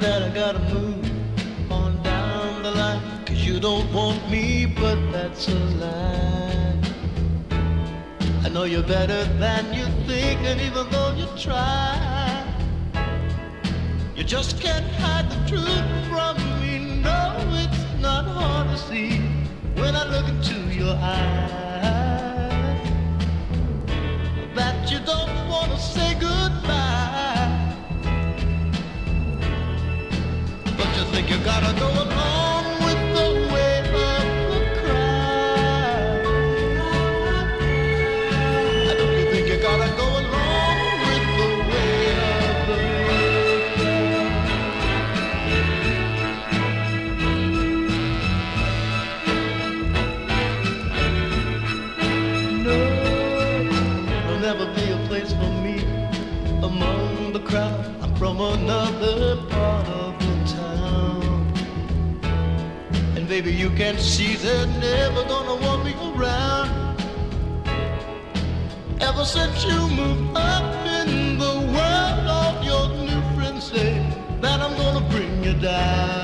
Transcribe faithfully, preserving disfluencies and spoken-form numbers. that I gotta move on down the line, 'cause you don't want me, but that's a lie. I know you're better than you think, and even though you try, you just can't hide the truth from me. No, it's not hard to see when I look into your eyes that you don't want to say goodbye. But you think you gotta go along with the way of the crowd. I don't you think you gotta go along with the way of the crowd. No, there'll never be a place for me among the crowd. I'm from another part of the baby, you can see they're never gonna want me around. Ever since you moved up in the world, all your new friends say that I'm gonna bring you down.